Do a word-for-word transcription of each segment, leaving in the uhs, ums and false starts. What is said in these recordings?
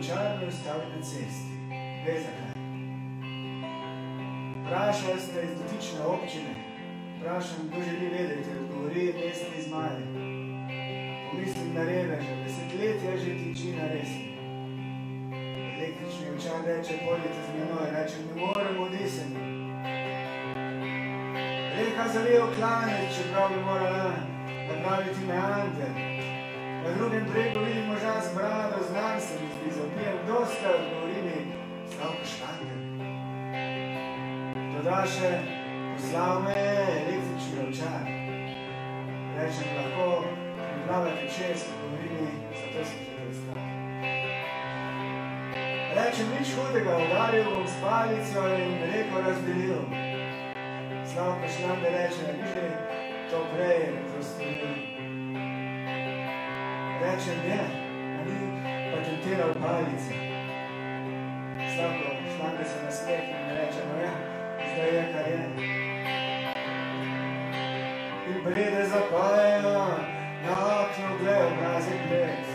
očarni ostavi na cesti. Ve zakaj. Vprašajo se iz dotične občine. Vprašam, kdo želi vedeti, odgovori mestni zmaji. Pomislim na reveža, desetletja že tiči na resi. Električni ovčar reče, pojdite z menoj, rečem, ne morem odisem. Reka zalijo klanec, čeprav bi morala napraviti meander. Na drugem bregu vidim moža s brado, znan se mi zdi, zapijem dosta, odgovori mi Slavko Šlander. Doda še, poslal me je električni ovčar. Rečem lahko, priplavljate čest, odgovori mi, zato sem tudi stal. Rečem, nič hudega, udaril bom s palico in reko razdelil. Slavko Šlander reče, ne bi že to prej razdelil. Rečem, ne, ali patentiral palice. Slavko Štange se nasmeh in reče, no ja, zdaj je, kar je. In brede zapajajo, na okno glejo mrazen brez.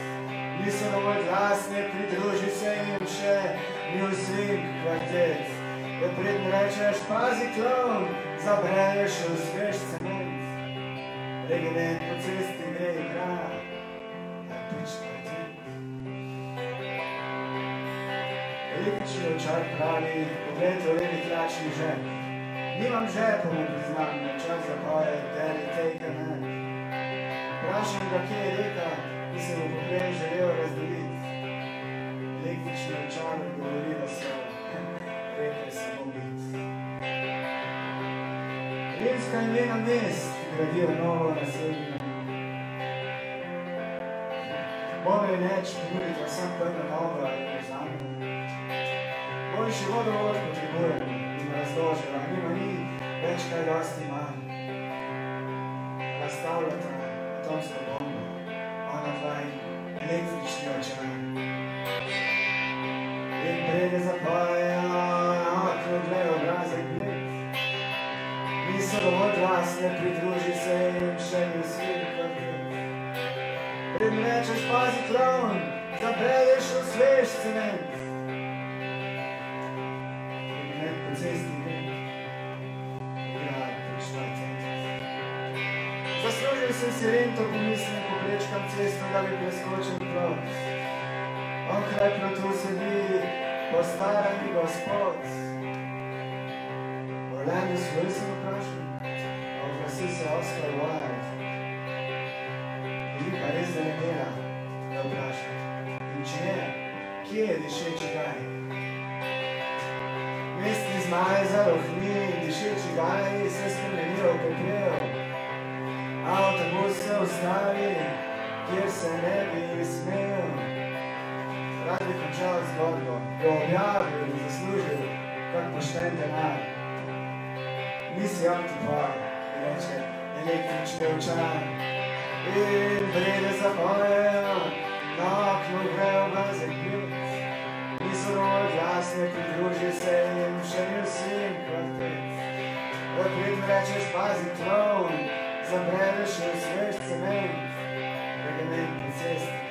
Niso dovolj glasne, pridruži se jim še New Swing Quartet. Da predn rečeš, pazi klon, zabreješ in uspeš cement. Regiment po cesti gre in hra. Električni ovčar pravi, poglejte v levi tlačni žep. Nimam žepo, ne priznam, načak zapoje, deli, tejka, ne. Vprašam ga, kje je reka, ki se mu poglej želel razdeliti. Električni ovčar odgovori, da so reke samo biti. Rimska imena mest gradijo novo naselbino. Bono in Edge ponudite vsem prve nova in vzame. Boljši vodovod potrebujem in razložila, nima ni več kaj dosti manj. Razstavljata atomsko bombo, ona dva in električni ovčar. In brede zapojejo, na okno glejo obrazek bled. Niso dovolj glasne, pridruži se jim še in vsi nekaj. Predn rečeš, pazi klovn, zabreješ v svež cement. Regiment po cesti gre, igra prišla centa. Zaslužil sem si rento, pomislim, poprečkam cesto, da bi preskočil prot. On kraj protu sedi, postarani gospod. Orlando svoj sem vprašal, oglasi se Oscar Wilde. Pa res da ne dela, da vprašati. In če ne, kje je dišeči gaj? Mestni zmaj zarohni in dišeči gaj se spremenijo v pepejo. Avtobus se ustavi, kjer se ne bi smel. Rad bi končal zgodbo, jo objavil in zaslužil, kak pošten denar. Nisi optipar, reče električni ovčar. In brede zapojejo, na okno grejo obrazek bled. Niso dovolj glasne, pridruži se jim še ni vsem kvartet. Odpredn rečeš, pazi klovn, zabreješ in usveš cement. Regiment po cesti.